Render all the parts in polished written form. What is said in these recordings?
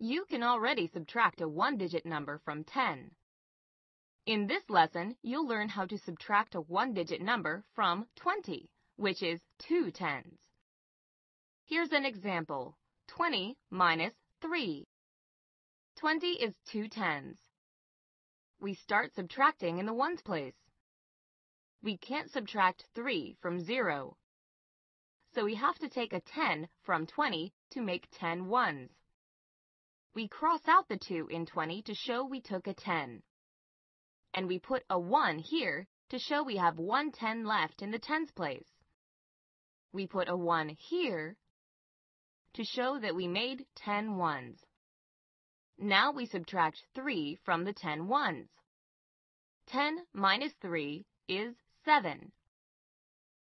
You can already subtract a one-digit number from 10. In this lesson, you'll learn how to subtract a one-digit number from 20, which is 2 tens. Here's an example, 20 minus 3. 20 is 2 tens. We start subtracting in the ones place. We can't subtract 3 from 0. So we have to take a 10 from 20 to make 10 ones. We cross out the 2 in 20 to show we took a 10. And we put a 1 here to show we have 1 10 left in the tens place. We put a 1 here to show that we made 10 ones. Now we subtract 3 from the 10 ones. 10 minus 3 is 7.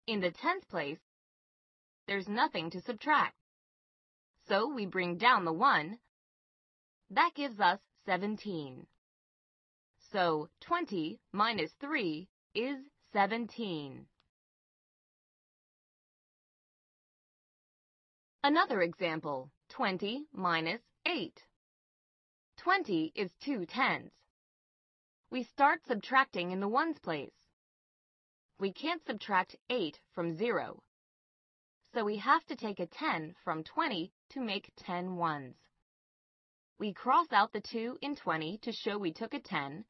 In the tens place, there's nothing to subtract. So we bring down the 1. That gives us 17. So 20 minus 3 is 17. Another example, 20 minus 8. 20 is 2 tens. We start subtracting in the ones place. We can't subtract 8 from 0. So we have to take a 10 from 20 to make 10 ones. We cross out the 2 in 20 to show we took a 10,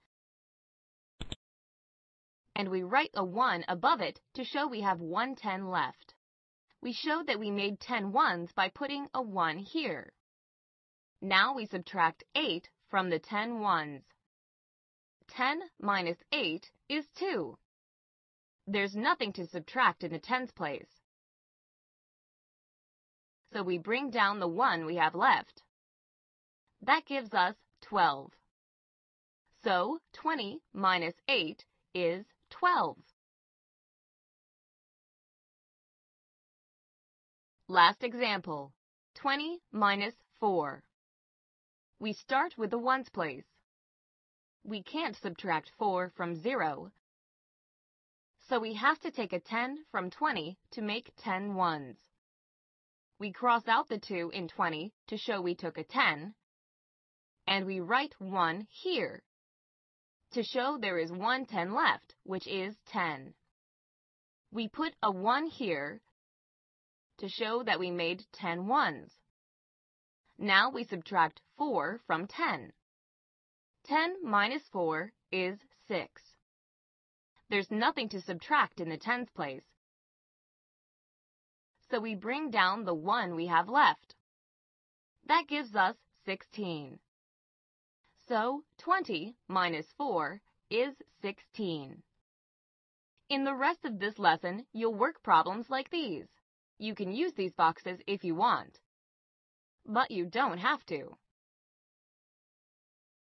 and we write a 1 above it to show we have 1 10 left. We showed that we made 10 ones by putting a 1 here. Now we subtract 8 from the 10 ones. 10 minus 8 is 2. There's nothing to subtract in the tens place. So we bring down the 1 we have left. That gives us 12. So 20 minus 8 is 12. Last example, 20 minus 4. We start with the ones place. We can't subtract 4 from 0. So we have to take a 10 from 20 to make 10 ones. We cross out the 2 in 20 to show we took a 10. And we write 1 here to show there is 1 10 left, which is 10. We put a 1 here to show that we made 10 ones. Now we subtract 4 from 10. 10 minus 4 is 6. There's nothing to subtract in the tens place. So we bring down the 1 we have left. That gives us 16. So 20 minus 4 is 16. In the rest of this lesson, you'll work problems like these. You can use these boxes if you want, but you don't have to.